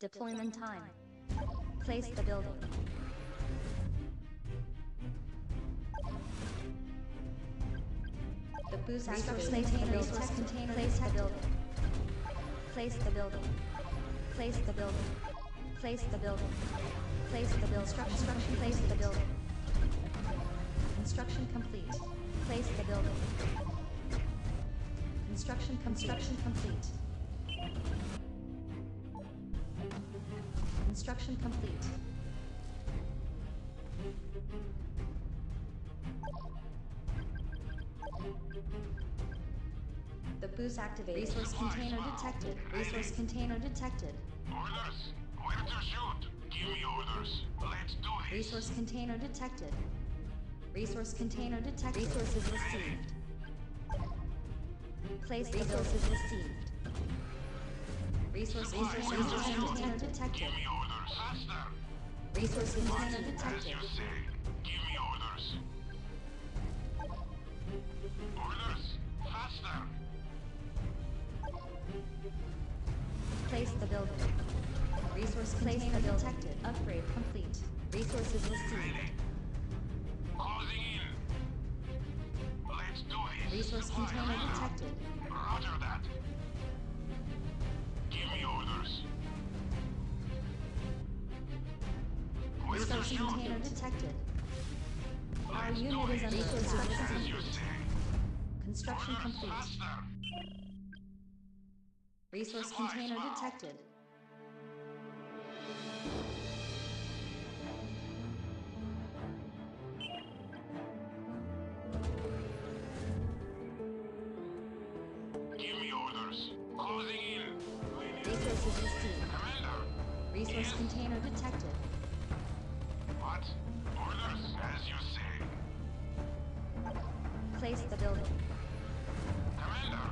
Deployment time. Place the building. The boost resource container. Place the building. Place the building. Place the building. Place the building. Place the building. Construction. Place the building. Construction complete. Place the building. Construction. Construction complete. Construction complete. The boost activated. Resource container detected. Resource container detected. Orders. Where to shoot? Give me orders. Let's do this. Resource container detected. Resource container detected. Resources received. Place resources received. Resource container detected. Give me orders. Faster. Resource container detected. As you say, give me orders. Orders. Faster. Place the building. Resource container detected. Upgrade complete. Resources received. Closing in. Let's do this. Resource container detected. Roger that. Resource container detected. Our unit is under construction. Construction complete. Resource container detected. Give me orders. Closing in. Resources received. Commander. Resource container detected. What? Orders, as you say. Place the building. Commander.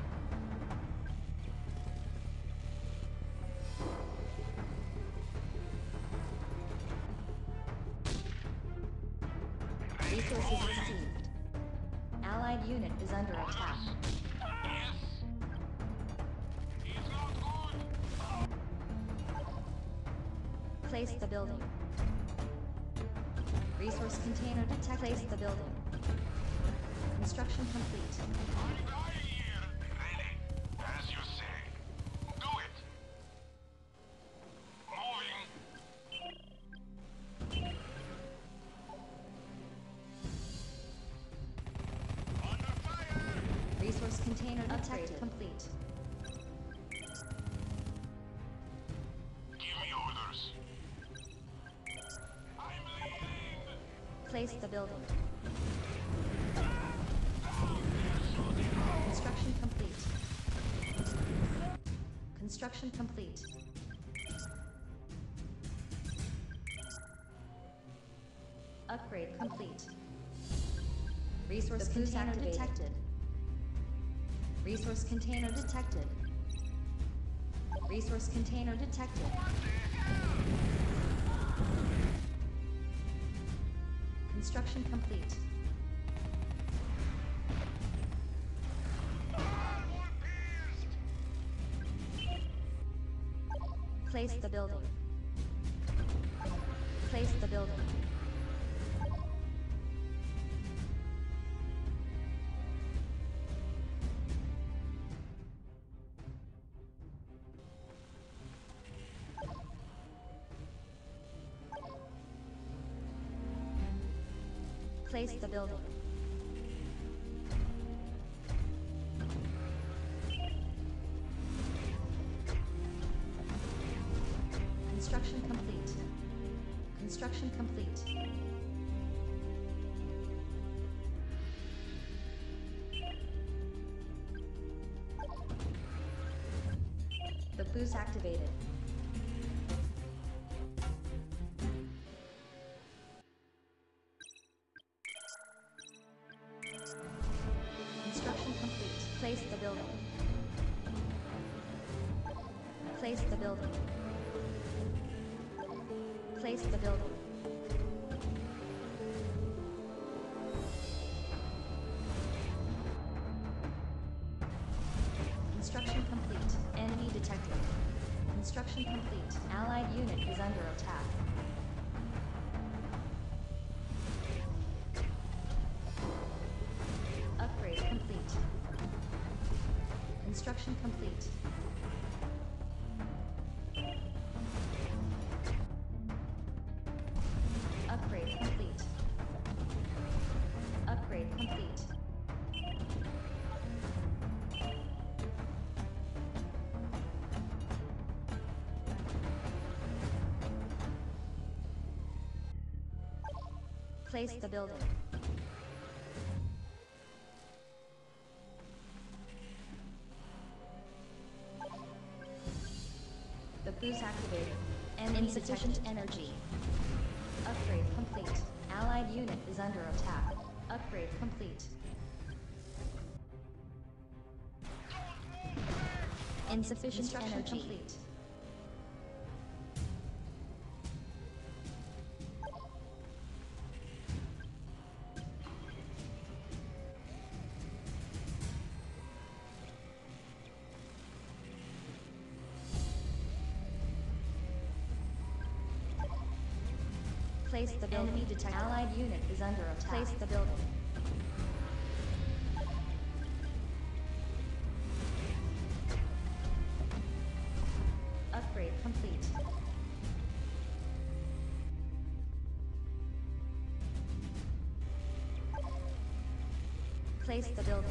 Resources received. Allied unit is under attack. Yes. He's not good. Oh. Place the building. Resource container detected. Place the building. Construction complete. I'm dying here. Ready. As you say. Do it. Moving. Under fire. Resource container detected. Complete. Place the building. Construction complete. Construction complete. Upgrade complete. Resource container detected. Resource container detected. Resource container detected. Construction complete. Place the building. Place the building. Place the building. Construction complete. Construction complete. The boost activated. Place the building. Place the building. Place the building. Construction complete. Enemy detected. Construction complete. Allied unit is under attack. Upgrade complete. Construction complete. Place the building. The boost activated. Enemy insufficient detected. Energy. Upgrade complete. Allied unit is under attack. Upgrade complete. Insufficient energy. Complete. Place the building. Enemy detected. Allied unit is under attack. Place the building. Upgrade complete. Place the building.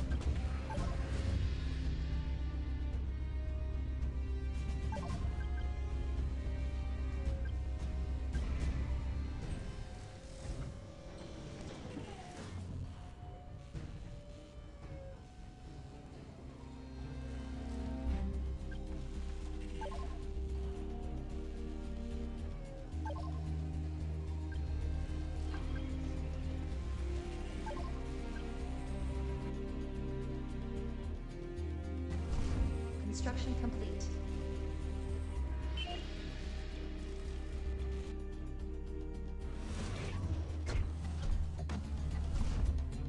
Construction complete.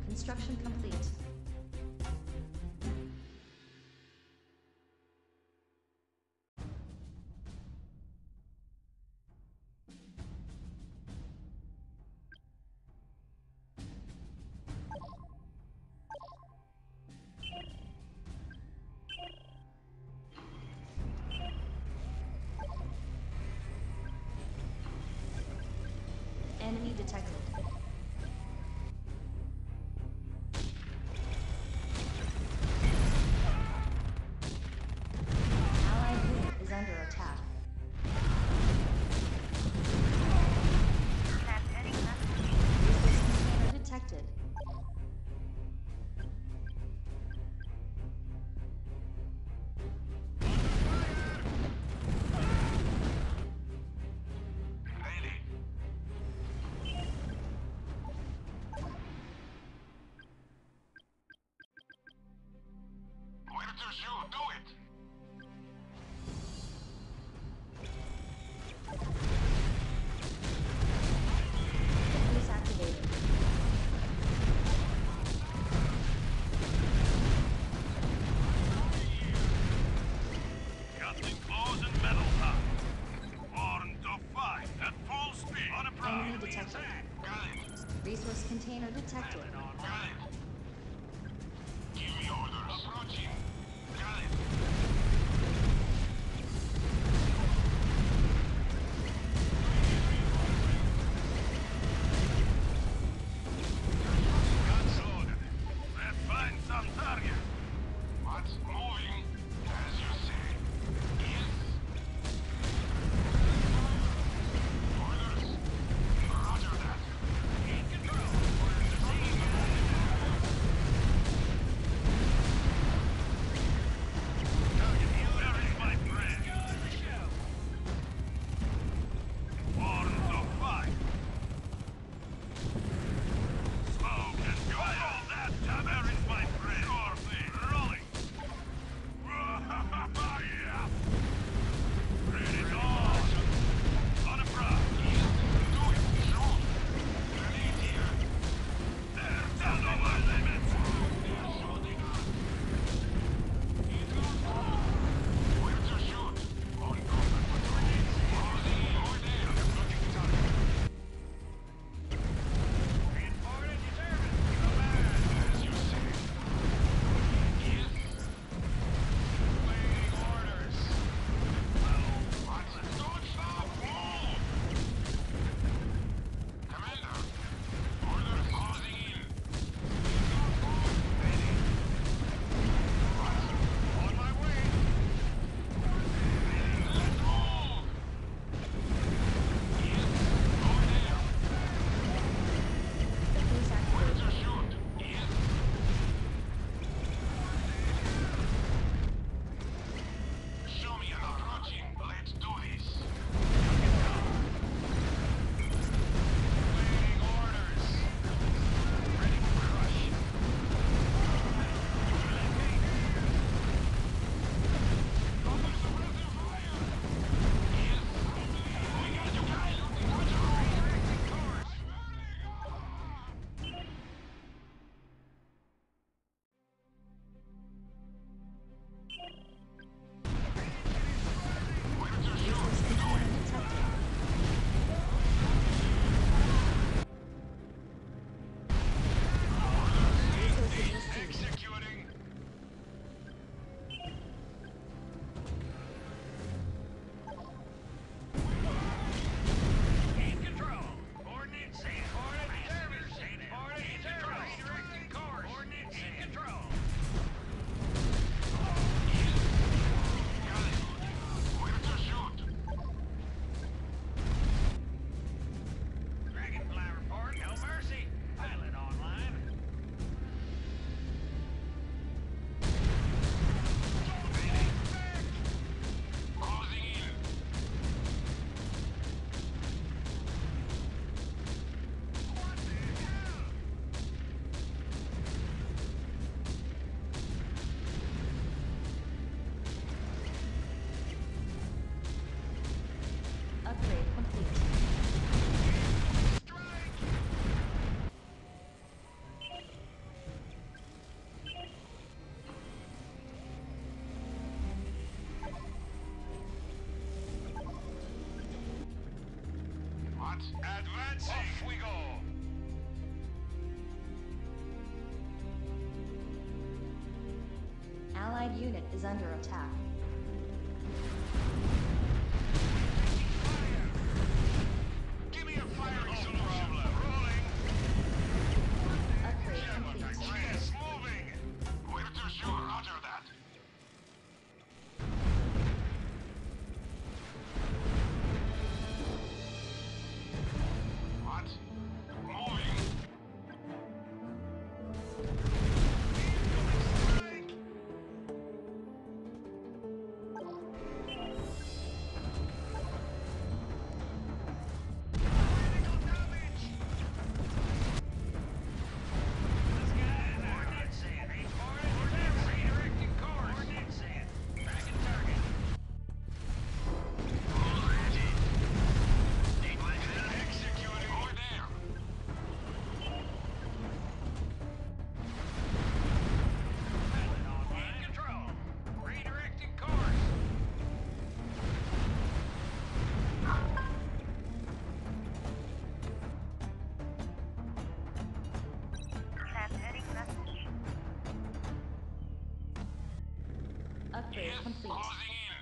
Construction complete. Enemy detected. Allied unit is under attack. Resistance detected. Resource container detected. Give me orders. Approaching. Got it. Let's find some target. What's moving? As you say. Yes. Orders. Roger that. Control. Orders. Advancing! Off we go! Allied unit is under attack. Upgrade complete. Closing in.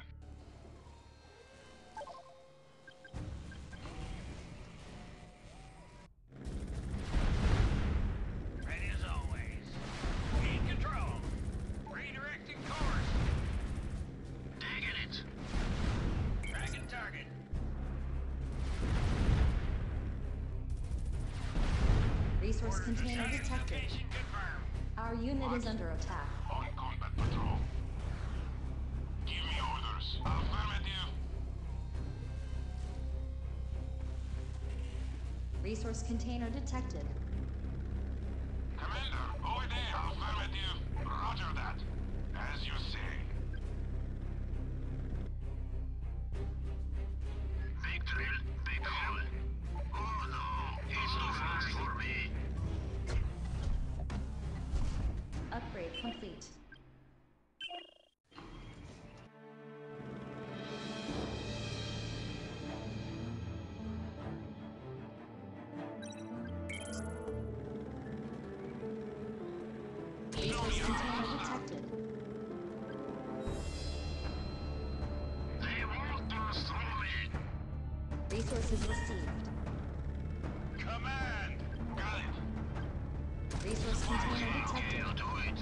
Ready as always. In control. Redirecting course. Digging it. Tracking target. Resource container detected. Our unit is under attack. On combat patrol. Give me orders. Affirmative. Resource container detected. Commander, over there. Affirmative. Roger that. As you say. Big drill, big hole. Oh no, it's too fast for me. Upgrade complete. Resources received. Command! Got it. Resource container detected. I'll do it.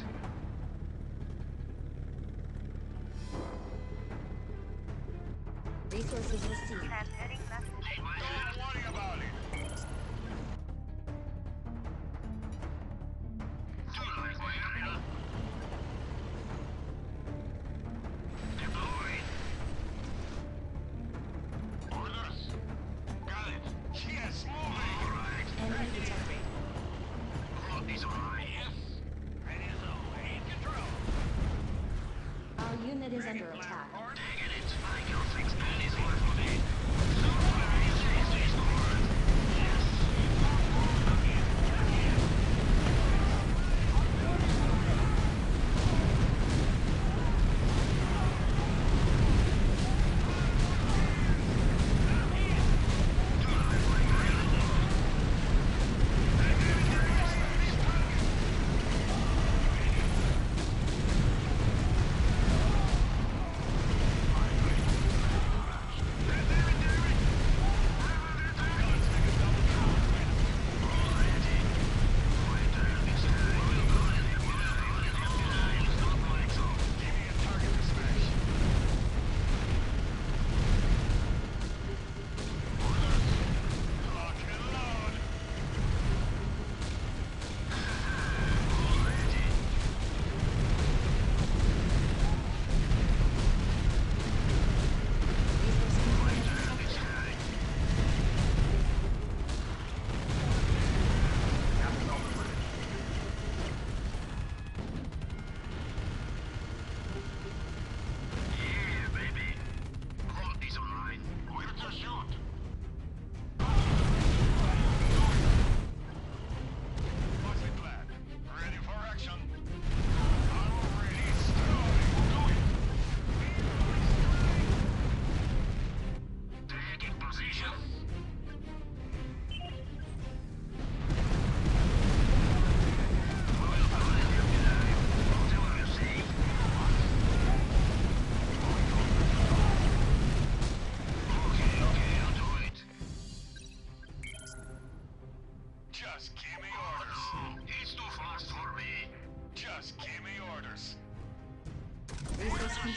Resources received. Don't worry about it. Do you like my area? It is under attack.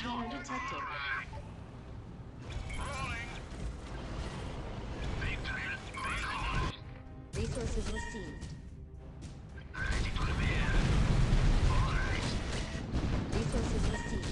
Beacon detected. Resources received. Resources received.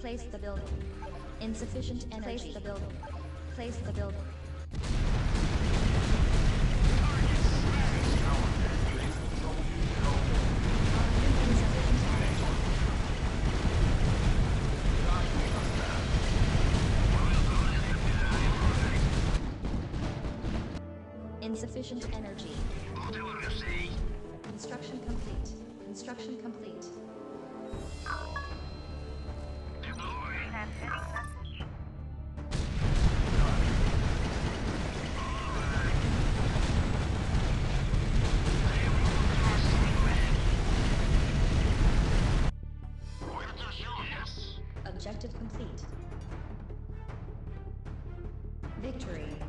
Place the building. Insufficient energy. Place the building. Place the building. Insufficient energy. Construction complete. Construction complete. Objective complete. Victory.